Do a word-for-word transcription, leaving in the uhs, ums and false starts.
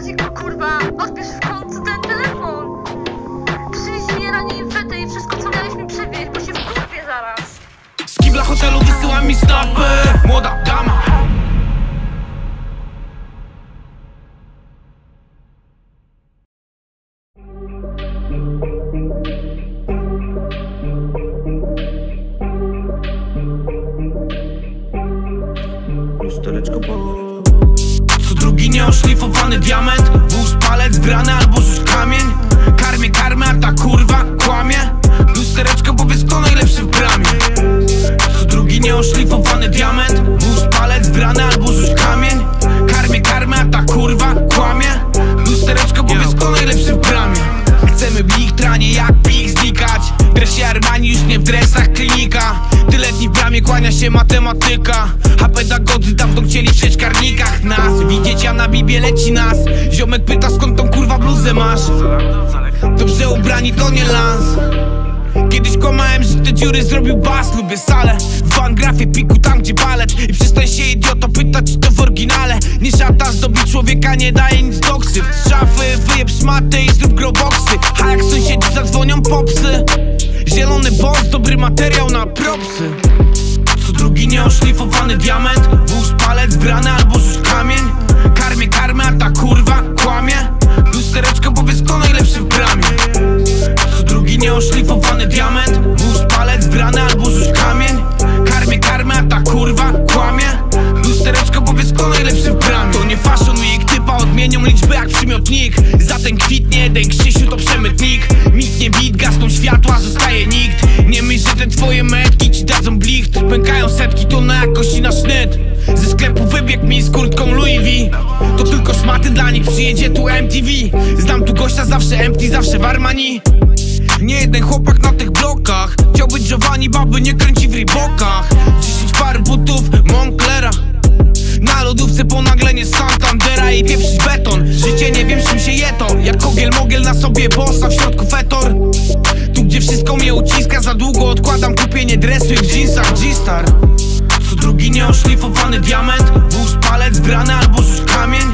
Maciek, kurwa, odbierz w końcu ten telefon. Przyjść mnie rani wetę i wszystko, co mieliśmy przewieźć, bo się wkurwię zaraz. Z kibla hotelu wysyła mi stopę, młoda dama. Lustereczko, bo... Co drugi nieoszlifowany diament, włóż palec w ranę albo rzuć kamień. Karmię karmę, a ta kurwa kłamie. Lustereczko, powiedz, kto najlepszy w bramie. Co drugi nieoszlifowany diament, włóż palec w ranę albo rzuć kamień. Karmię karmę, a ta kurwa kłamie. Lustereczko, powiedz, kto najlepszy w bramie. Chcemy blichtra, nie jak pich znikać. W dresie Armani, już nie w dresach klinika. Tyle dni w bramie, kłania się matematyka. A pedagodzy dawno chcieli w karnikach nas widzieć, a na bibie leci nas. Ziomek pyta, skąd tą kurwa bluzę masz. Dobrze ubrani to nie lans. Kiedyś kłamałem, że te dziury zrobił bas. Lubię salę, w angrafie piku tam gdzie balet. I przestań się idioto pytać, czy to w oryginale. Nie szata zdobyć człowieka, nie daje nic doksy. Z szafy wyjeb szmaty i zrób groboksy. A jak sąsiedzi zadzwonią popsy, zielony boss, dobry materiał na propsy. Co drugi nieoszlifowany diament, włóż palec w ranę albo rzuć kamień. Karmię karmę, a ta kurwa kłamie. Lustereczko, powiedz, kto najlepszy w bramie. Co drugi nieoszlifowany diament, włóż palec w ranę albo rzuć kamień. Karmię karmę, a ta kurwa kłamie. Lustereczko, powiedz, kto najlepszy w bramie. To nie Fashion Week, typa odmienią liczby jak przymiotnik. Za ten kwitnie jeden Krzysiu to przemytnik. Mitnie bit, gasną światła, zostaje nikt. Nie myśl, że te twoje metki ci dadzą blicht. Pękają setki, to na jakości na sznyt. Ze sklepu wybiegł mi z kurtką Louis V. To tylko szmaty dla nich, przyjedzie tu M T V. Znam tu gościa zawsze empty, zawsze w Armani. Nie jeden chłopak na tych blokach chciał być Giovanni, baby nie kręci w rybokach. Dziesięć par butów Monclera, na lodówce ponaglenie Santandera i pieprzyć beton. Życie nie wiem, czym się je to. Jak kogiel mogiel na sobie bossa, w środku fetor. Tu gdzie wszystko mnie uciska, za długo odkładam kupienie dresu i w jeansach G-Star. Co drugi nieoszlifowany diament, włóż palec w ranę albo rzuć kamień.